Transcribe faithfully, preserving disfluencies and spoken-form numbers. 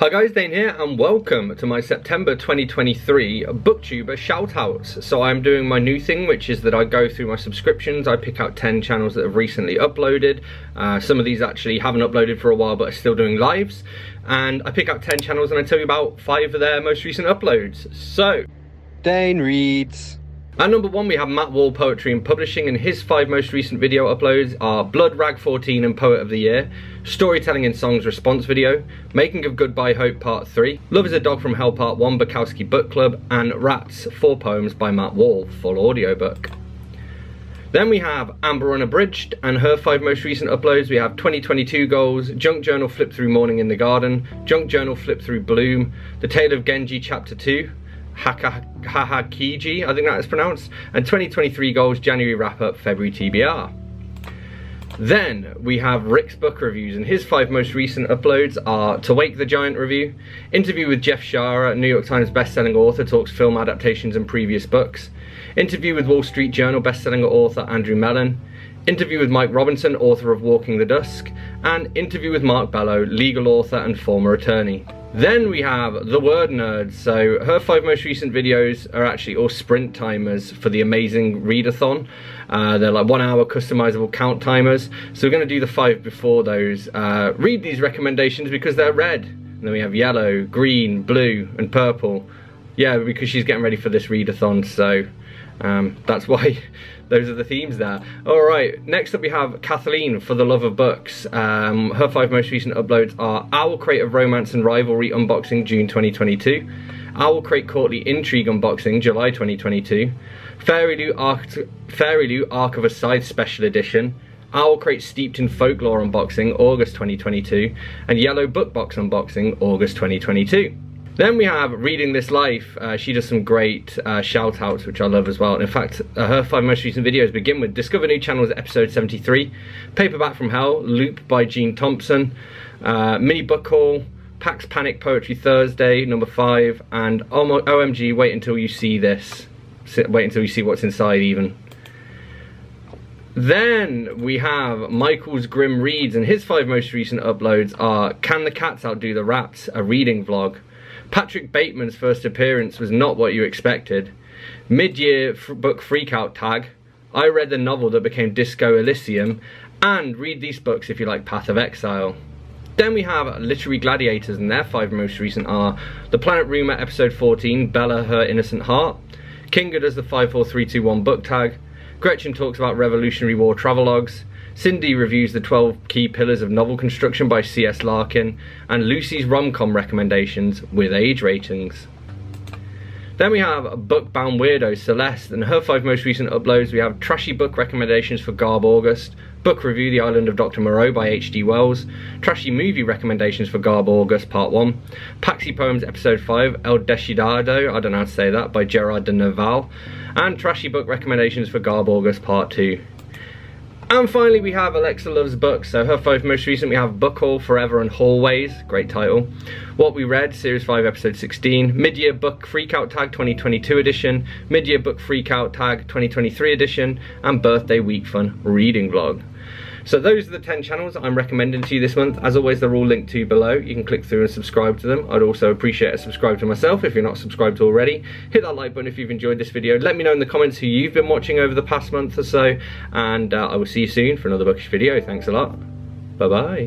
Hi guys, Dane here and welcome to my September twenty twenty-three BookTuber shoutouts. So I'm doing my new thing, which is that I go through my subscriptions, I pick out ten channels that have recently uploaded. Uh, some of these actually haven't uploaded for a while but are still doing lives. And I pick out ten channels and I tell you about five of their most recent uploads. So, Dane reads. At number one, we have Matt Wall, Poetry and Publishing, and his five most recent video uploads are Blood Rag fourteen and Poet of the Year, Storytelling in Songs response video, Making of Goodbye Hope Part three, Love is a Dog from Hell Part one, Bukowski Book Club, and Rats, four poems by Matt Wall, full audiobook. Then we have Amber Unabridged, and her five most recent uploads we have twenty twenty-two Goals, Junk Journal Flip Through Morning in the Garden, Junk Journal Flip Through Bloom, The Tale of Genji Chapter two, Hakahakiji, I think that is pronounced, and twenty twenty-three Goals, January Wrap-Up, February T B R. Then we have Rick's Book Reviews, and his five most recent uploads are To Wake the Giant Review, Interview with Jeff Shara, New York Times bestselling author, talks film adaptations and previous books, Interview with Wall Street Journal bestselling author Andrew Mellon, Interview with Mike Robinson, author of Walking the Dusk, and Interview with Mark Bellow, legal author and former attorney. Then we have TheWordN3rd, so her five most recent videos are actually all sprint timers for the amazing readathon. Uh, they're like one hour customizable count timers, so we're going to do the five before those. Uh, read these recommendations because they're red, and then we have yellow, green, blue and purple. Yeah, because she's getting ready for this readathon, so um, that's why those are the themes there. Alright, next up we have Kathleen for the Love of Books. Um, her five most recent uploads are Owlcrate of Romance and Rivalry Unboxing, June twenty twenty-two. Owlcrate Courtly Intrigue Unboxing, July twenty twenty-two. Fairyloot Arc, Fairyloot Arc of a Scythe Special Edition. Owlcrate Steeped in Folklore Unboxing, August twenty twenty-two. And Yellow Book Box Unboxing, August twenty twenty-two. Then we have Reading This Life. Uh, she does some great uh, shout outs, which I love as well. And in fact, uh, her five most recent videos begin with Discover New Channels Episode seventy-three, Paperback from Hell, Loop by Jean Thompson, uh, Mini Book Haul, Pax Panic Poetry Thursday, number five, and O M G, Wait Until You See This. Wait Until You See What's Inside, even. Then we have Michael's Grimm Reads, and his five most recent uploads are Can the Cats Outdo the Rats? A reading vlog. Patrick Bateman's first appearance was not what you expected. Mid-year book freakout tag. I read the novel that became Disco Elysium. And read these books if you like Path of Exile. Then we have Literary Gladiators, and their five most recent are The Planet Rumour Episode fourteen, Bella Her Innocent Heart. Kinga does the five four three two one book tag. Gretchen talks about Revolutionary War travelogues. Cindy reviews the twelve Key Pillars of Novel Construction by C S Larkin, and Lucy's rom-com recommendations with age ratings. Then we have Bookbound Weirdo Celeste, and her five most recent uploads we have Trashy Book Recommendations for Garb August, Book Review The Island of Doctor Moreau by H G Wells, Trashy Movie Recommendations for Garb August Part one, Paxi Poems Episode five, El Decidado, I don't know how to say that, by Gerard de Nerval, and Trashy Book Recommendations for Garb August Part two. And finally we have Alexa Loves Books, so her five most recent we have Book Haul, Forever and Hallways, great title, What We Read, Series five, Episode sixteen, Mid-Year Book Freakout Tag twenty twenty-two edition, Mid-Year Book Freakout Tag twenty twenty-three edition, and Birthday Week Fun Reading Vlog. So those are the ten channels I'm recommending to you this month. As always, they're all linked to below. You can click through and subscribe to them. I'd also appreciate a subscribe to myself if you're not subscribed already. Hit that like button if you've enjoyed this video. Let me know in the comments who you've been watching over the past month or so. And uh, I will see you soon for another bookish video. Thanks a lot. Bye-bye.